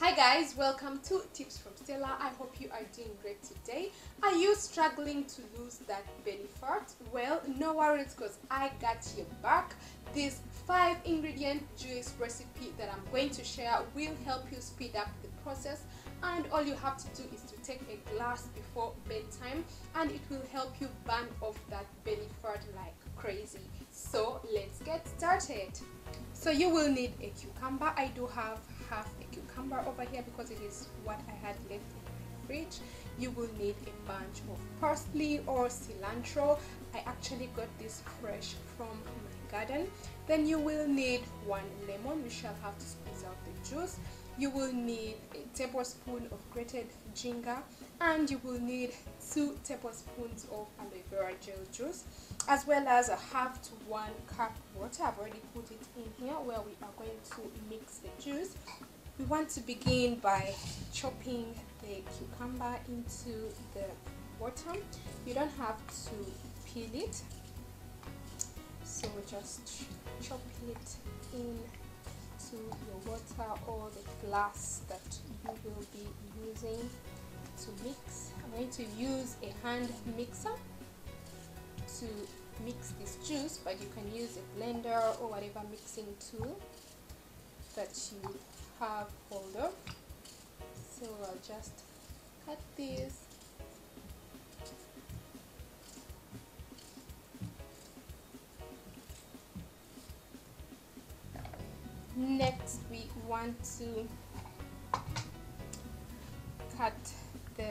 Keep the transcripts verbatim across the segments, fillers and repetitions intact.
Hi guys, welcome to Tips from Stella. I hope you are doing great today. Are you struggling to lose that belly fat? Well, no worries, because I got your back. This five ingredient juice recipe that I'm going to share will help you speed up the process, and all you have to do is to take a glass before bedtime and it will help you burn off that belly fat like crazy. So let's get started. So you will need a cucumber. I do have half a cucumber over here because it is what I had left in my fridge. You will need a bunch of parsley or cilantro. I actually got this fresh from my garden. Then you will need one lemon. You shall have to squeeze out the juice. You will need a tablespoon of grated ginger, and you will need two tablespoons of aloe vera gel juice, as well as a half to one cup water. I've already put it in here where we are going to mix the juice. We want to begin by chopping the cucumber into the water. You don't have to peel it, so just chop it in to your water or the glass that you will be using to mix. I'm going to use a hand mixer to mix this juice, but you can use a blender or whatever mixing tool that you have hold of. So I'll just cut this. Next, we want to cut the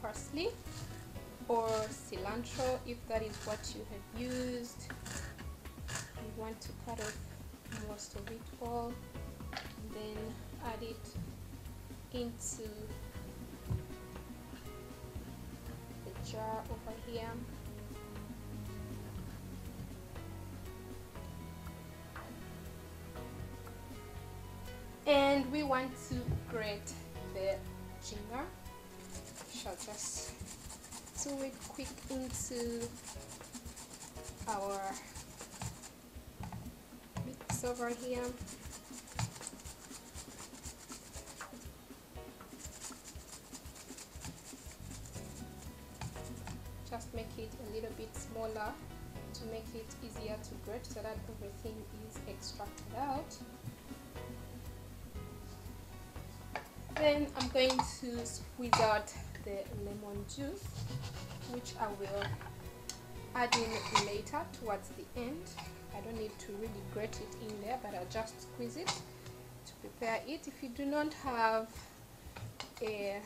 parsley or cilantro if that is what you have used. You want to cut off most of it all and then add it into the jar over here. And we want to grate the ginger. Shall just do it quick into our mix over here. Just make it a little bit smaller to make it easier to grate so that everything is extracted out. Then I'm going to squeeze out the lemon juice, which I will add in later towards the end. I don't need to really grate it in there, but I'll just squeeze it to prepare it. If you do not have a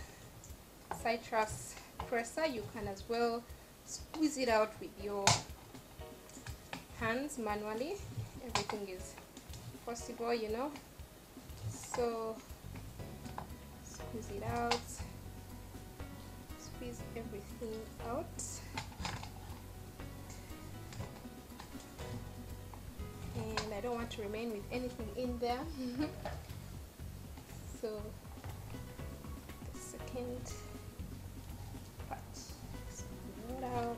citrus presser, you can as well squeeze it out with your hands manually. Everything is possible, you know. So squeeze it out, squeeze everything out. And I don't want to remain with anything in there. So the second part, squeeze it out.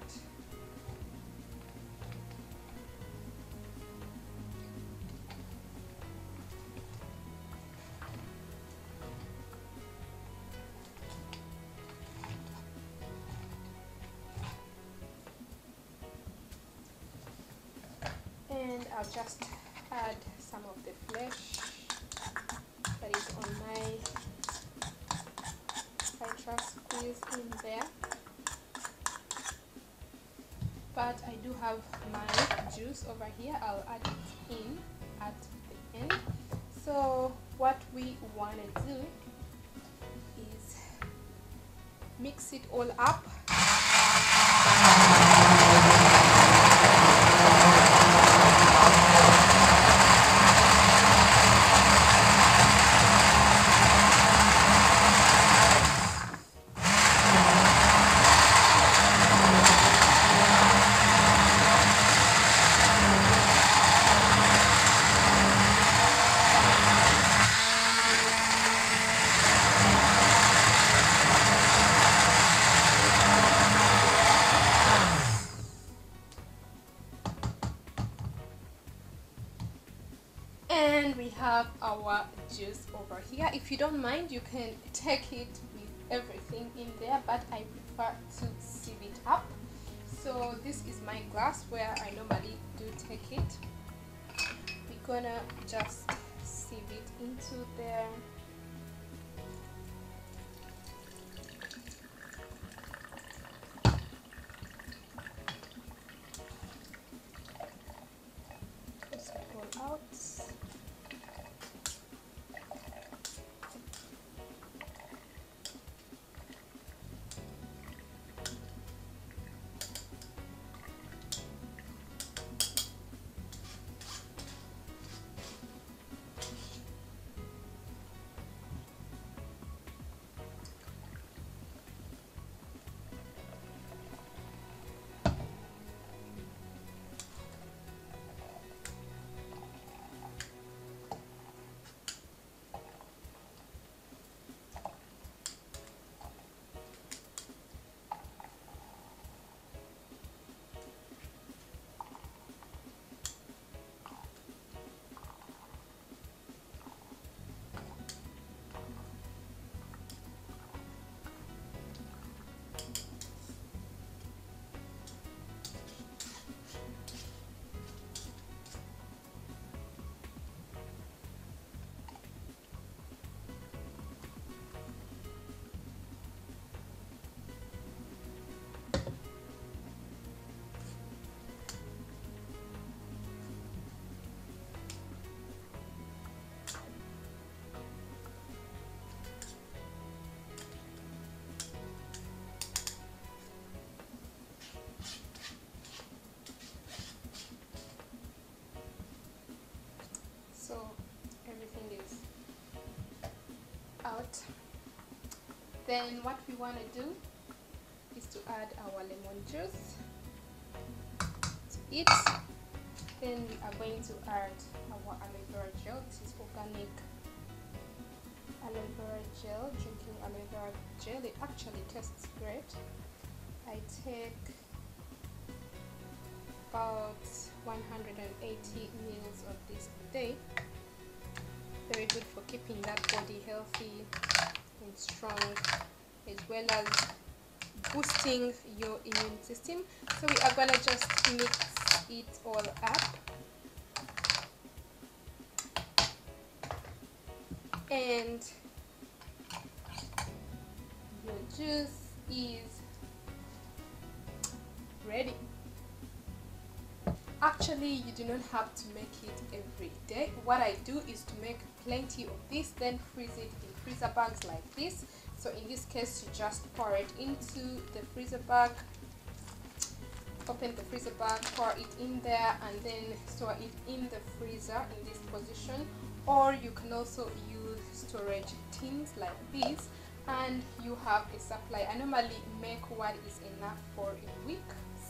And I'll just add some of the flesh that is on my citrus squeeze in there. But I do have my juice over here. I'll add it in at the end. So what we want to do is mix it all up. and we have our juice over here. If you don't mind, you can take it with everything in there, but I prefer to sieve it up. So this is my glass where I normally do take it. We're gonna just sieve it into there. So everything is out. Then what we want to do is to add our lemon juice to it. Then we are going to add our aloe vera gel. This is organic aloe vera gel, drinking aloe vera gel. It actually tastes great. I take about one hundred eighty mils of this a day. Very good for keeping that body healthy and strong, as well as boosting your immune system. So we are gonna just mix it all up, and your juice is ready. Actually, you do not have to make it every day. What I do is to make plenty of this, then freeze it in freezer bags like this. So in this case, you just pour it into the freezer bag, open the freezer bag, pour it in there, and then store it in the freezer in this position. Or you can also use storage tins like this, and you have a supply. I normally make what is enough for a week.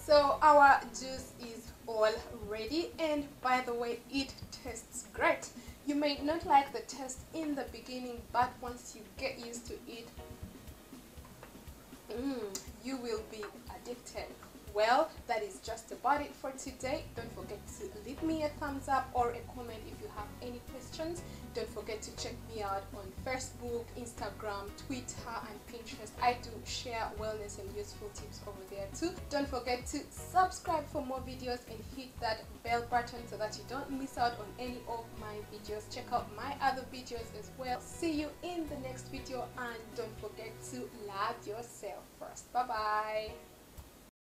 So our juice is all ready, and by the way, it tastes great. You may not like the taste in the beginning, but once you get used to it, mm, you will be addicted. Well, that is just about it for today. Don't forget to leave me a thumbs up or a comment if you have any questions. Don't forget to check me out on Facebook, Instagram, Twitter, and Pinterest. I do share wellness and useful tips over there too. Don't forget to subscribe for more videos and hit that bell button so that you don't miss out on any of my videos. Check out my other videos as well. See you in the next video, and don't forget to love yourself first. Bye bye.